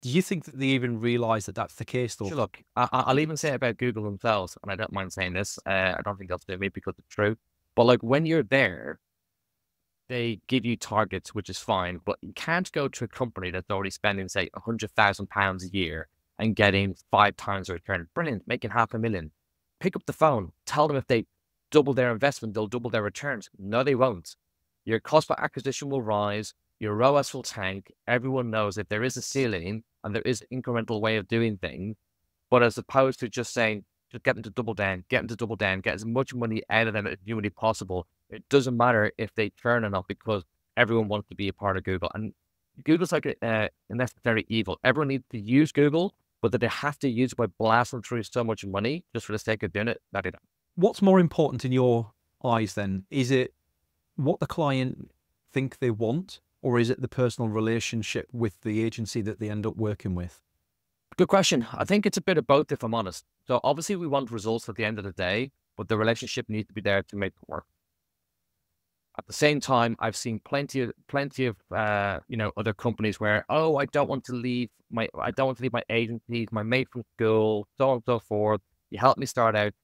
Do you think that they even realize that that's the case, though? Sure, look, I'll even say about Google themselves, and I don't mind saying this. I don't think that's maybe because it's true, but like when you're there, they give you targets, which is fine, but you can't go to a company that's already spending, say, £100,000 a year and getting 5 times a return. Brilliant, making $500,000. Pick up the phone, tell them if they double their investment, they'll double their returns. No, they won't. Your cost per acquisition will rise. Your ROAS will tank. Everyone knows if there is a ceiling and there is an incremental way of doing things, but as opposed to just saying, just get them to double down, get them to double down, get as much money out of them as humanly possible. It doesn't matter if they turn or not because everyone wants to be a part of Google. And Google's like a necessary evil. Everyone needs to use Google, but that they have to use it by blasting through so much money just for the sake of doing it, that they don't. What's more important in your eyes then? Is it what the client think they want? Or is it the personal relationship with the agency that they end up working with? Good question. I think it's a bit of both, if I'm honest. So obviously we want results at the end of the day, but the relationship needs to be there to make it work. At the same time, I've seen plenty of other companies where, oh, I don't want to leave my agency, my mate from school, so on and so forth. You helped me start out.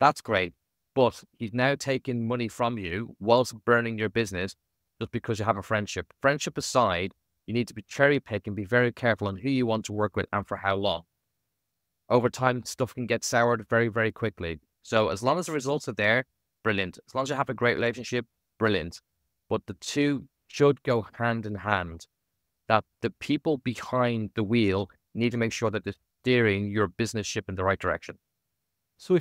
That's great, but he's now taking money from you whilst burning your business. Just because you have a friendship. Friendship aside, you need to be cherry pick and be very careful on who you want to work with and for how long. Over time, stuff can get soured very, very quickly. So as long as the results are there, brilliant. As long as you have a great relationship, brilliant. But the two should go hand in hand. That the people behind the wheel need to make sure that they're steering your business ship in the right direction. So if